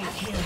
Double kill.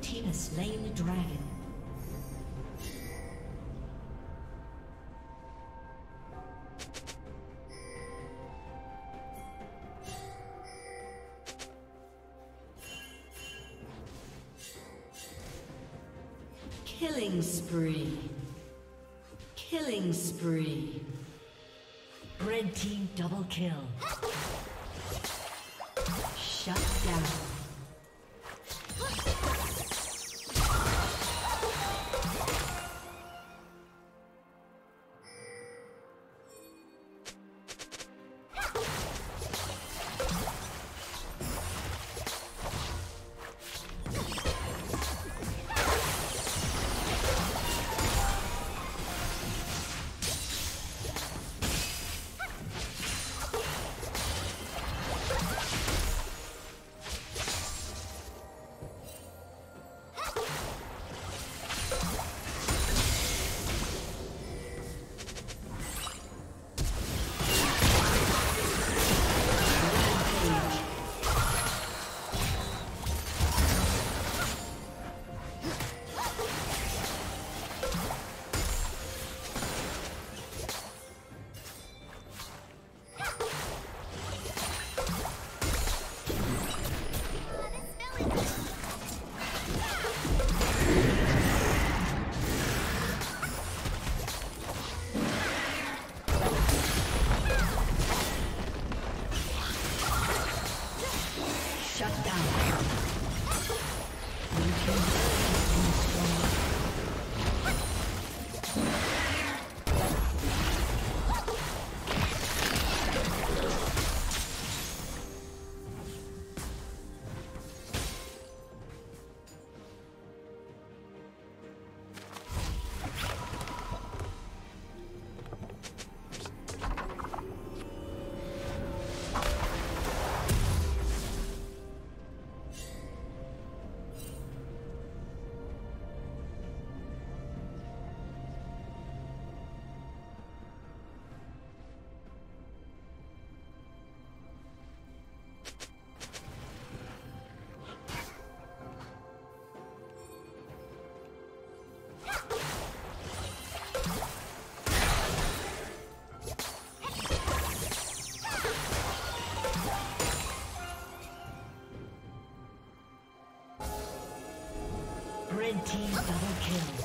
Blue team has slain the dragon. Killing spree. Killing spree. Red team double kill. Shut down. Red team double kill.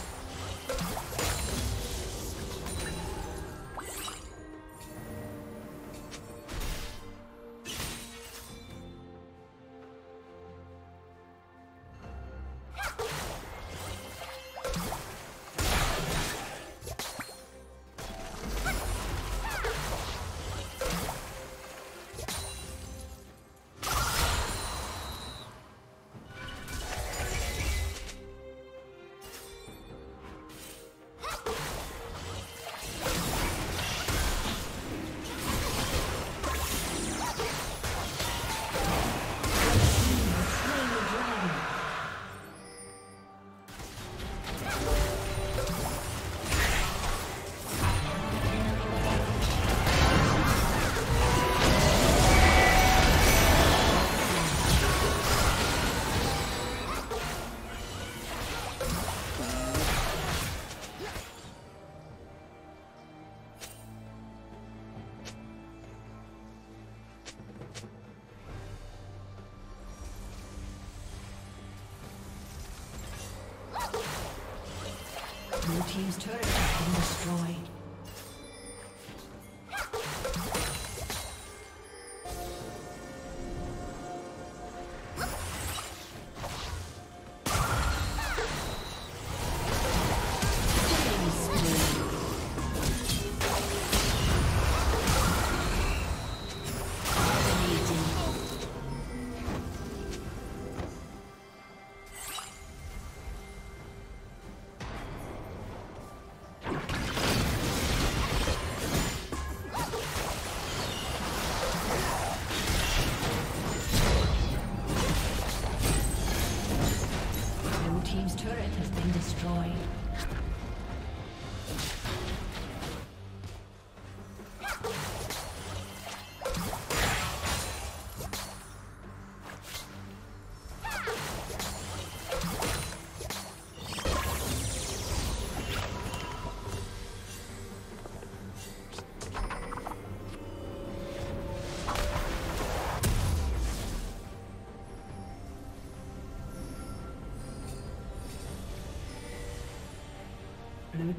Blue team's turret has been destroyed. Blue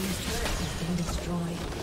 team's turret has been destroyed.